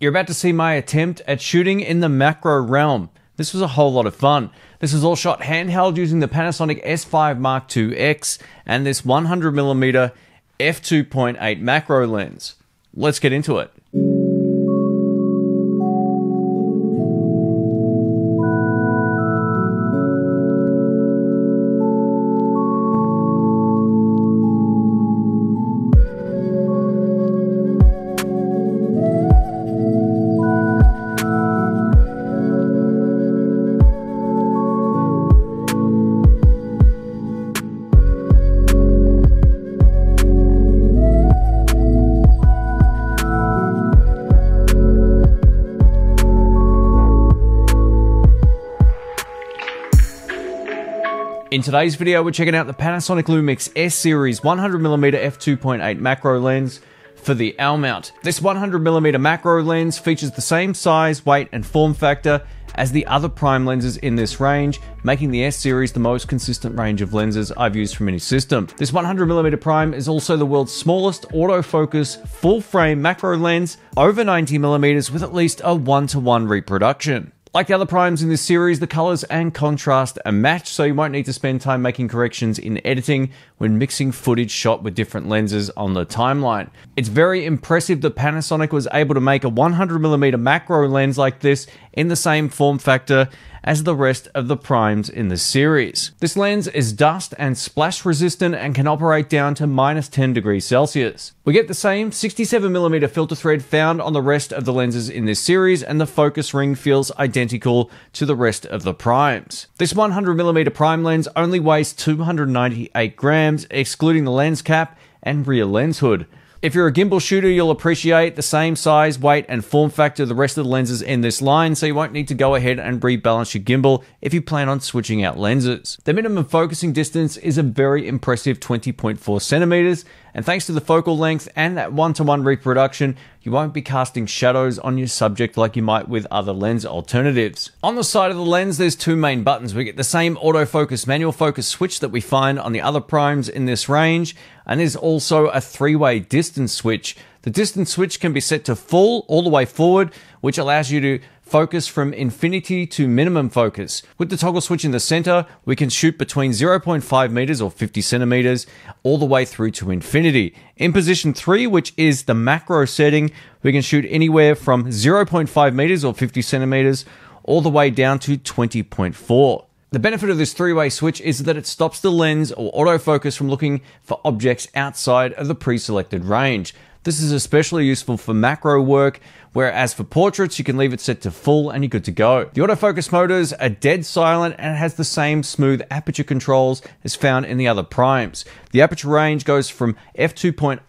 You're about to see my attempt at shooting in the macro realm. This was a whole lot of fun. This was all shot handheld using the Panasonic S5 Mark IIX and this 100mm f2.8 macro lens. Let's get into it. In today's video, we're checking out the Panasonic Lumix S-Series 100mm f2.8 macro lens for the L-Mount. This 100mm macro lens features the same size, weight, and form factor as the other prime lenses in this range, making the S-Series the most consistent range of lenses I've used from any system. This 100mm prime is also the world's smallest autofocus full-frame macro lens, over 90mm with at least a 1-to-1 reproduction. Like the other primes in this series, the colors and contrast are matched, so you won't need to spend time making corrections in editing when mixing footage shot with different lenses on the timeline. It's very impressive that Panasonic was able to make a 100mm macro lens like this in the same form factor as the rest of the primes in the series. This lens is dust and splash resistant and can operate down to -10°C. We get the same 67mm filter thread found on the rest of the lenses in this series, and the focus ring feels identical to the rest of the primes. This 100mm prime lens only weighs 298 grams, excluding the lens cap and rear lens hood. If you're a gimbal shooter, you'll appreciate the same size, weight, and form factor the rest of the lenses in this line, so you won't need to go ahead and rebalance your gimbal if you plan on switching out lenses. The minimum focusing distance is a very impressive 20.4 centimeters, and thanks to the focal length and that 1-to-1 reproduction, you won't be casting shadows on your subject like you might with other lens alternatives. On the side of the lens, there's two main buttons. We get the same autofocus manual focus switch that we find on the other primes in this range, and there's also a three-way distance switch. The distance switch can be set to full all the way forward, which allows you to focus from infinity to minimum focus. With the toggle switch in the center, we can shoot between 0.5 meters or 50 centimeters all the way through to infinity. In position 3, which is the macro setting, we can shoot anywhere from 0.5 meters or 50 centimeters all the way down to 20.4. The benefit of this three-way switch is that it stops the lens or autofocus from looking for objects outside of the pre-selected range. This is especially useful for macro work, whereas for portraits, you can leave it set to full and you're good to go. The autofocus motors are dead silent, and it has the same smooth aperture controls as found in the other primes. The aperture range goes from f2.8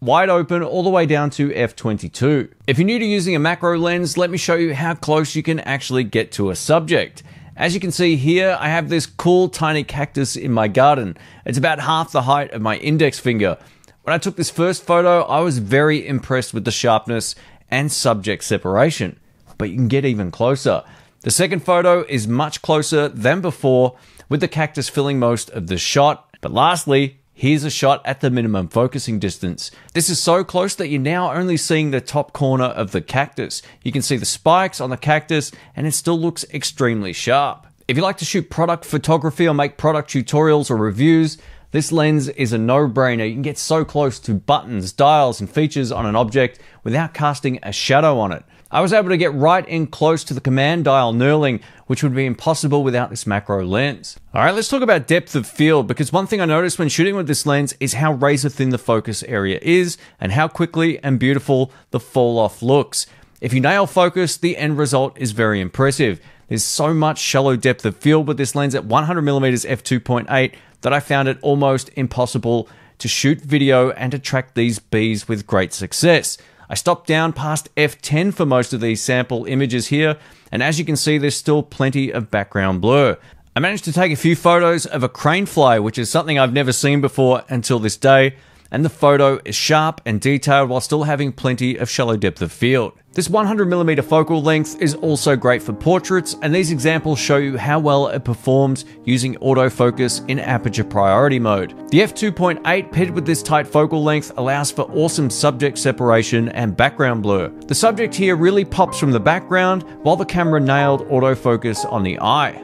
wide open all the way down to f22. If you're new to using a macro lens, let me show you how close you can actually get to a subject. As you can see here, I have this cool tiny cactus in my garden. It's about half the height of my index finger. When I took this first photo, I was very impressed with the sharpness and subject separation, but you can get even closer. The second photo is much closer than before, with the cactus filling most of the shot. But lastly, here's a shot at the minimum focusing distance. This is so close that you're now only seeing the top corner of the cactus. You can see the spikes on the cactus, and it still looks extremely sharp. If you like to shoot product photography or make product tutorials or reviews, this lens is a no-brainer. You can get so close to buttons, dials, and features on an object without casting a shadow on it. I was able to get right in close to the command dial knurling, which would be impossible without this macro lens. All right, let's talk about depth of field, because one thing I noticed when shooting with this lens is how razor thin the focus area is and how quickly and beautiful the fall off looks. If you nail focus, the end result is very impressive. There's so much shallow depth of field with this lens at 100mm f2.8 that I found it almost impossible to shoot video and to track these bees with great success. I stopped down past f10 for most of these sample images here, and as you can see, there's still plenty of background blur. I managed to take a few photos of a crane fly, which is something I've never seen before until this day, and the photo is sharp and detailed while still having plenty of shallow depth of field. This 100mm focal length is also great for portraits, and these examples show you how well it performs using autofocus in aperture priority mode. The f2.8 paired with this tight focal length allows for awesome subject separation and background blur. The subject here really pops from the background while the camera nailed autofocus on the eye.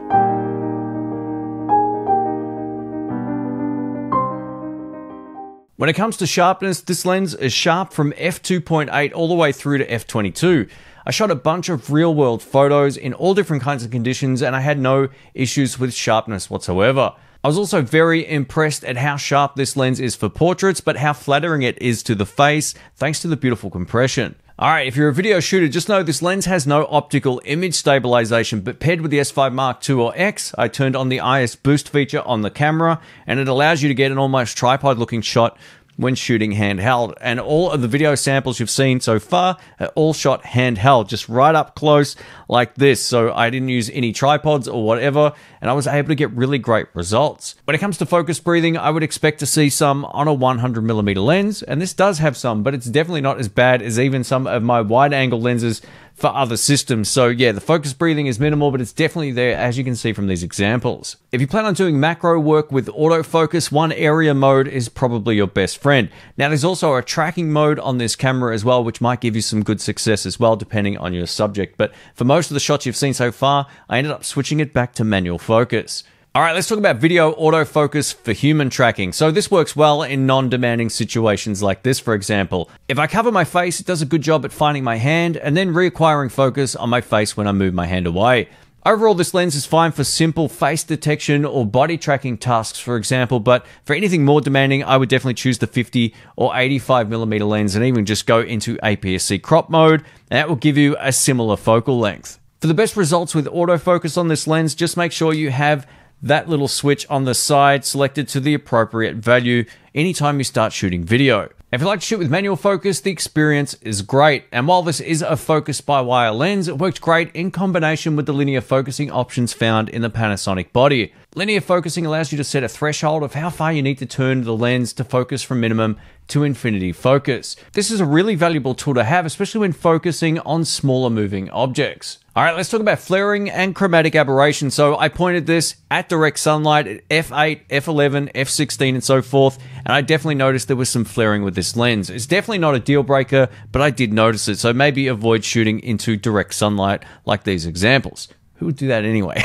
When it comes to sharpness, this lens is sharp from f2.8 all the way through to f22. I shot a bunch of real world photos in all different kinds of conditions and I had no issues with sharpness whatsoever. I was also very impressed at how sharp this lens is for portraits, but how flattering it is to the face thanks to the beautiful compression. Alright, if you're a video shooter, just know this lens has no optical image stabilization, but paired with the S5 Mark II or X, I turned on the IS boost feature on the camera, and it allows you to get an almost tripod looking shot when shooting handheld. And all of the video samples you've seen so far are all shot handheld, just right up close like this. So I didn't use any tripods or whatever, and I was able to get really great results. When it comes to focus breathing, I would expect to see some on a 100mm lens, and this does have some, but it's definitely not as bad as even some of my wide angle lenses for other systems. So yeah, the focus breathing is minimal, but it's definitely there, as you can see from these examples. If you plan on doing macro work with autofocus, one area mode is probably your best friend. Now there's also a tracking mode on this camera as well, which might give you some good success as well, depending on your subject. But for most of the shots you've seen so far, I ended up switching it back to manual focus. All right, let's talk about video autofocus for human tracking. So this works well in non-demanding situations like this, for example. If I cover my face, it does a good job at finding my hand and then reacquiring focus on my face when I move my hand away. Overall, this lens is fine for simple face detection or body tracking tasks, for example, but for anything more demanding, I would definitely choose the 50 or 85mm lens and even just go into APS-C crop mode, and that will give you a similar focal length. For the best results with autofocus on this lens, just make sure you have that little switch on the side selected to the appropriate value anytime you start shooting video. If you like to shoot with manual focus, the experience is great. And while this is a focus-by-wire lens, it worked great in combination with the linear focusing options found in the Panasonic body. Linear focusing allows you to set a threshold of how far you need to turn the lens to focus from minimum to infinity focus. This is a really valuable tool to have, especially when focusing on smaller moving objects. All right, let's talk about flaring and chromatic aberration. So I pointed this at direct sunlight at f8, f11, f16, and so forth, and I definitely noticed there was some flaring with this lens. It's definitely not a deal breaker, but I did notice it, so maybe avoid shooting into direct sunlight like these examples. Who would do that anyway?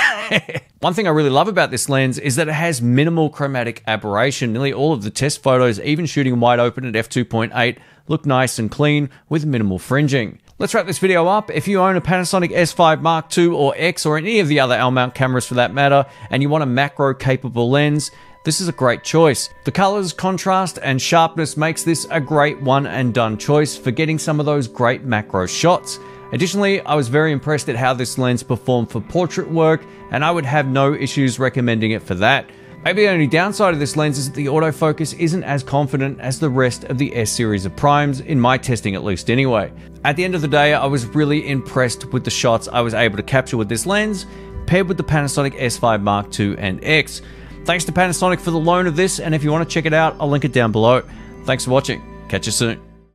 One thing I really love about this lens is that it has minimal chromatic aberration. Nearly all of the test photos, even shooting wide open at f2.8, look nice and clean with minimal fringing. Let's wrap this video up. If you own a Panasonic S5 Mark II or X, or any of the other L-Mount cameras for that matter, and you want a macro-capable lens, this is a great choice. The colors, contrast, and sharpness makes this a great one-and-done choice for getting some of those great macro shots. Additionally, I was very impressed at how this lens performed for portrait work, and I would have no issues recommending it for that. Maybe the only downside of this lens is that the autofocus isn't as confident as the rest of the S-Series of primes, in my testing at least anyway. At the end of the day, I was really impressed with the shots I was able to capture with this lens, paired with the Panasonic S5 Mark II and X. Thanks to Panasonic for the loan of this, and if you want to check it out, I'll link it down below. Thanks for watching. Catch you soon.